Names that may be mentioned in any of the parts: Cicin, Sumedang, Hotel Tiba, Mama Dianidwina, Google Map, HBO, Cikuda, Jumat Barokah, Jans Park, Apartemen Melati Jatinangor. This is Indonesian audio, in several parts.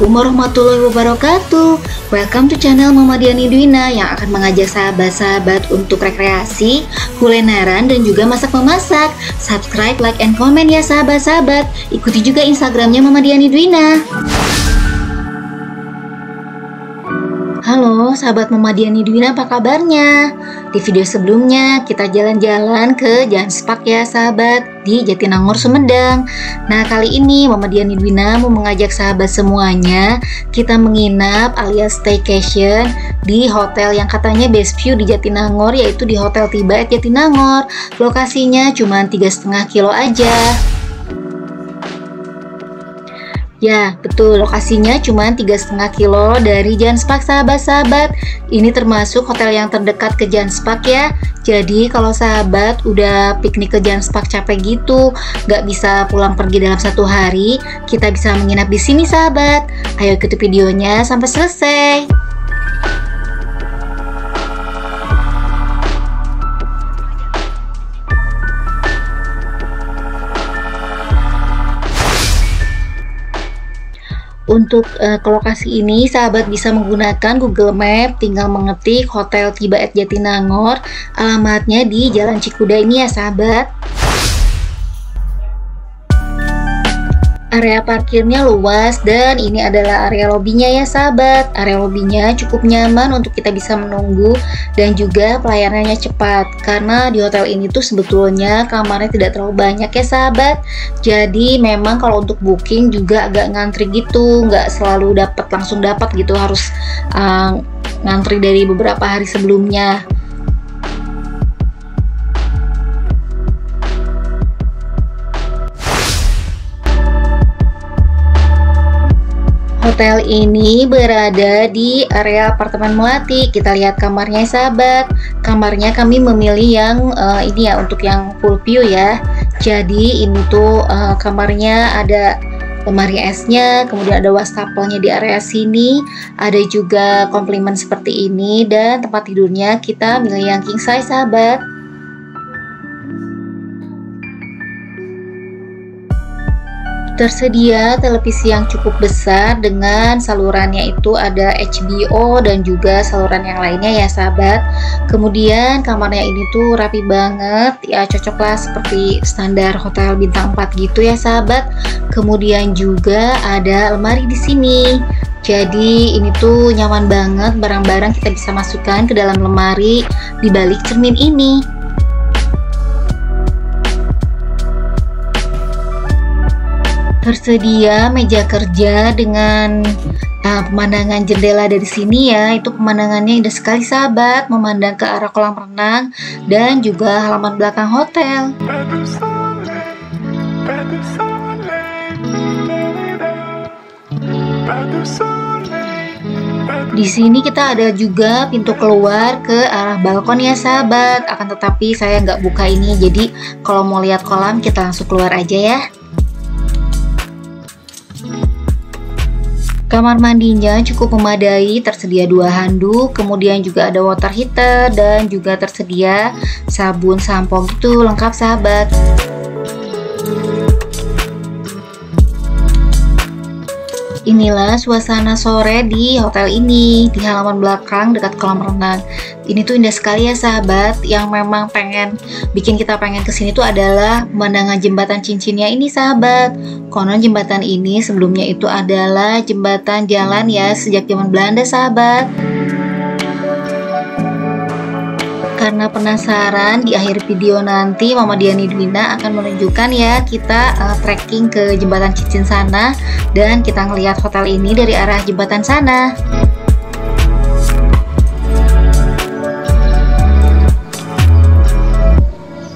Assalamualaikum warahmatullahi wabarakatuh. Welcome to channel Mama Dianidwina yang akan mengajak sahabat-sahabat untuk rekreasi, kulineran dan juga masak-memasak. Subscribe, like, and comment ya sahabat-sahabat. Ikuti juga Instagramnya Mama Dianidwina. Halo sahabat Mama Dianidwina, apa kabarnya? Di video sebelumnya kita jalan-jalan ke Jans Park ya sahabat, di Jatinangor, Sumedang. Nah kali ini Mama Dianidwina mau mengajak sahabat semuanya kita menginap alias staycation di hotel yang katanya best view di Jatinangor, yaitu di Hotel Tiba Jatinangor. Lokasinya cuma 3,5 kilo aja. Ya, betul, lokasinya cuma 3,5 kilo dari Jans Park sahabat-sahabat. Ini termasuk hotel yang terdekat ke Jans Park ya. Jadi kalau sahabat udah piknik ke Jans Park capek gitu, nggak bisa pulang pergi dalam satu hari, kita bisa menginap di sini sahabat. Ayo ikuti videonya sampai selesai. Untuk ke lokasi ini sahabat bisa menggunakan Google Map, tinggal mengetik Hotel Tiba Jatinangor, alamatnya di Jalan Cikuda ini ya sahabat. Area parkirnya luas dan ini adalah area lobinya ya sahabat. Area lobinya cukup nyaman untuk kita bisa menunggu dan juga pelayanannya cepat, karena di hotel ini tuh sebetulnya kamarnya tidak terlalu banyak ya sahabat. Jadi memang kalau untuk booking juga agak ngantri gitu, nggak selalu langsung dapat gitu, harus ngantri dari beberapa hari sebelumnya. Hotel ini berada di area Apartemen Melati. Kita lihat kamarnya sahabat. Kamarnya kami memilih yang ini ya, untuk yang full view ya. Jadi ini tuh kamarnya ada lemari esnya, kemudian ada wastafelnya di area sini, ada juga komplement seperti ini, dan tempat tidurnya kita milih yang king size sahabat. Tersedia televisi yang cukup besar dengan salurannya itu ada HBO dan juga saluran yang lainnya ya sahabat. Kemudian kamarnya ini tuh rapi banget ya, cocoklah seperti standar hotel bintang 4 gitu ya sahabat. Kemudian juga ada lemari di sini. Jadi ini tuh nyaman banget, barang-barang kita bisa masukkan ke dalam lemari di balik cermin ini. Tersedia meja kerja dengan pemandangan jendela dari sini ya. Itu pemandangannya indah sekali sahabat, memandang ke arah kolam renang dan juga halaman belakang hotel. Di sini kita ada juga pintu keluar ke arah balkon ya sahabat. Akan tetapi saya nggak buka ini, jadi kalau mau lihat kolam kita langsung keluar aja ya. Kamar mandinya cukup memadai, tersedia 2 handuk, kemudian juga ada water heater dan juga tersedia sabun, sampo gitu, lengkap sahabat. Inilah suasana sore di hotel ini, di halaman belakang dekat kolam renang. Ini tuh indah sekali ya sahabat. Yang memang bikin kita pengen kesini tuh adalah pemandangan jembatan cincinnya ini sahabat. Konon jembatan ini sebelumnya itu adalah jembatan jalan ya, sejak zaman Belanda sahabat. Karena penasaran, di akhir video nanti Mama Dianidwina akan menunjukkan ya kita trekking ke jembatan Cicin sana, dan kita ngelihat hotel ini dari arah jembatan sana.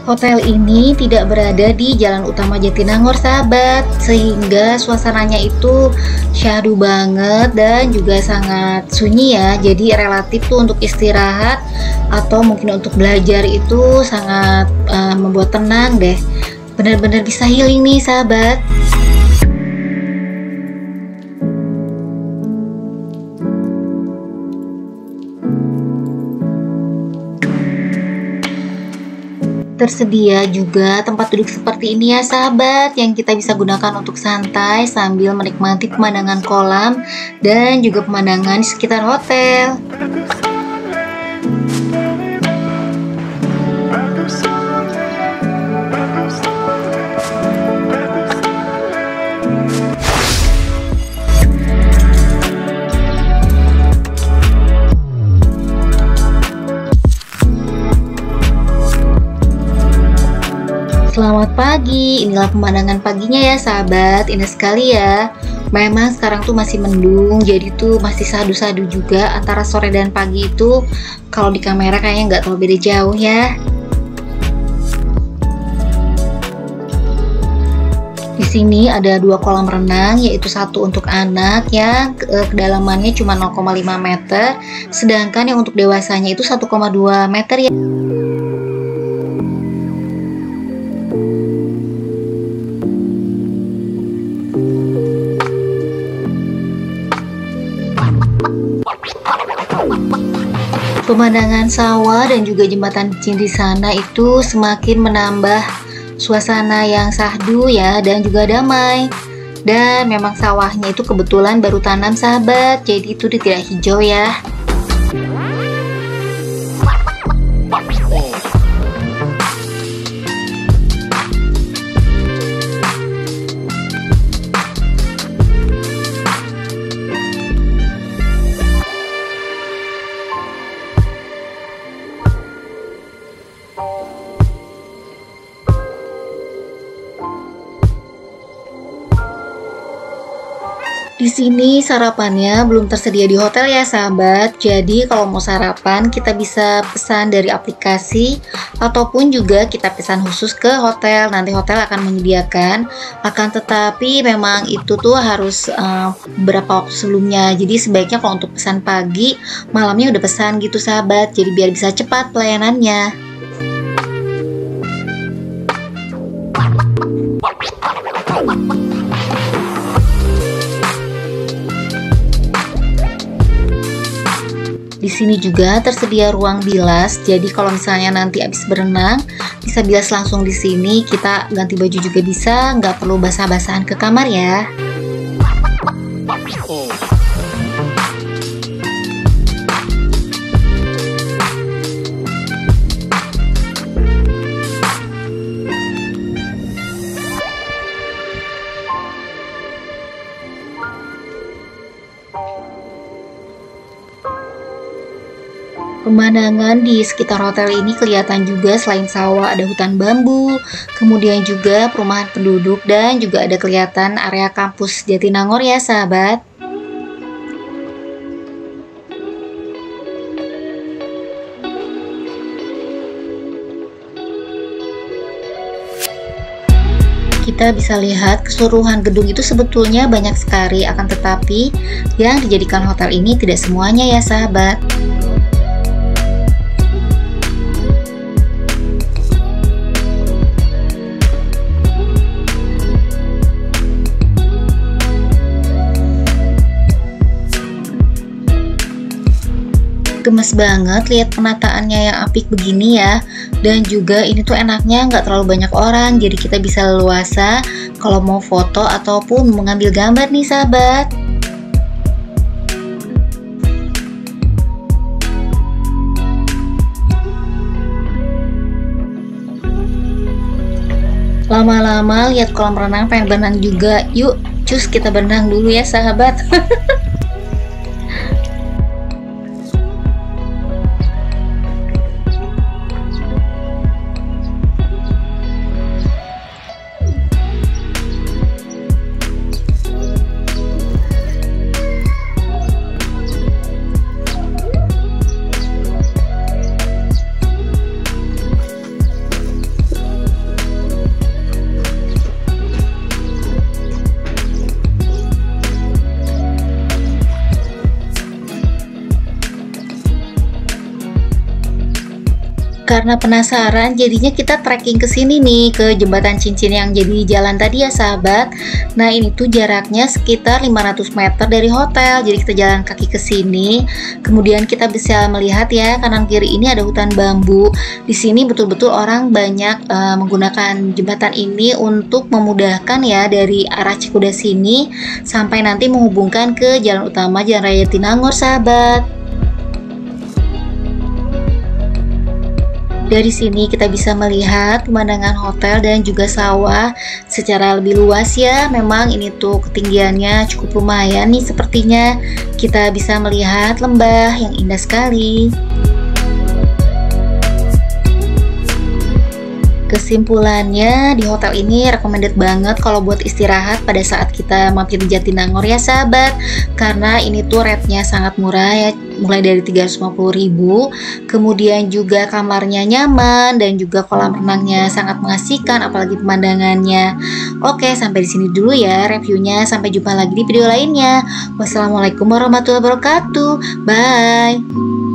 Hotel ini tidak berada di jalan utama Jatinangor sahabat, sehingga suasananya itu syahdu banget dan juga sangat sunyi ya. Jadi relatif tuh untuk istirahat atau mungkin untuk belajar itu sangat membuat tenang deh. Bener-bener bisa healing nih sahabat. Tersedia juga tempat duduk seperti ini ya sahabat, yang kita bisa gunakan untuk santai sambil menikmati pemandangan kolam dan juga pemandangan di sekitar hotel. Selamat pagi, inilah pemandangan paginya ya sahabat, indah sekali ya. Memang sekarang tuh masih mendung, jadi tuh masih sadu-sadu juga antara sore dan pagi itu. Kalau di kamera kayaknya nggak terlalu beda jauh ya. Di sini ada dua kolam renang, yaitu satu untuk anak yang kedalamannya cuma 0,5 meter, sedangkan yang untuk dewasanya itu 1,2 meter ya. Pemandangan sawah dan juga jembatan Cicin di sana itu semakin menambah suasana yang sahdu ya dan juga damai. Dan memang sawahnya itu kebetulan baru tanam sahabat, jadi itu dia tidak hijau ya. Di sini sarapannya belum tersedia di hotel ya sahabat. Jadi kalau mau sarapan kita bisa pesan dari aplikasi ataupun juga kita pesan khusus ke hotel. Nanti hotel akan menyediakan. Akan tetapi memang itu tuh harus beberapa waktu sebelumnya. Jadi sebaiknya kalau untuk pesan pagi, malamnya udah pesan gitu sahabat. Jadi biar bisa cepat pelayanannya. Di sini juga tersedia ruang bilas. Jadi kalau misalnya nanti habis berenang, bisa bilas langsung di sini. Kita ganti baju juga bisa, nggak perlu basah-basahan ke kamar ya. Pemandangan di sekitar hotel ini kelihatan juga, selain sawah ada hutan bambu, kemudian juga perumahan penduduk dan juga ada kelihatan area kampus Jatinangor ya sahabat. Kita bisa lihat keseluruhan gedung itu sebetulnya banyak sekali, akan tetapi yang dijadikan hotel ini tidak semuanya ya sahabat. Gemes banget lihat penataannya yang apik begini ya. Dan juga ini tuh enaknya nggak terlalu banyak orang, jadi kita bisa leluasa kalau mau foto ataupun mengambil gambar nih sahabat. Lama-lama lihat kolam renang pengen berenang juga. Yuk cus kita berenang dulu ya sahabat. Karena penasaran, jadinya kita trekking ke sini nih, ke jembatan cincin yang jadi jalan tadi ya sahabat. Nah ini tuh jaraknya sekitar 500 meter dari hotel, jadi kita jalan kaki ke sini. Kemudian kita bisa melihat ya, kanan kiri ini ada hutan bambu. Di sini betul-betul orang banyak menggunakan jembatan ini untuk memudahkan ya dari arah Cikuda sini sampai nanti menghubungkan ke jalan utama Jalan Raya Jatinangor sahabat. Dari sini kita bisa melihat pemandangan hotel dan juga sawah secara lebih luas ya. Memang ini tuh ketinggiannya cukup lumayan nih sepertinya. Kita bisa melihat lembah yang indah sekali. Kesimpulannya, di hotel ini recommended banget kalau buat istirahat pada saat kita mampir di Jatinangor ya sahabat. Karena ini tuh rate-nya sangat murah ya, mulai dari 350.000. Kemudian juga kamarnya nyaman dan juga kolam renangnya sangat mengasihkan, apalagi pemandangannya. Oke, sampai di sini dulu ya reviewnya. Sampai jumpa lagi di video lainnya. Wassalamualaikum warahmatullahi wabarakatuh. Bye.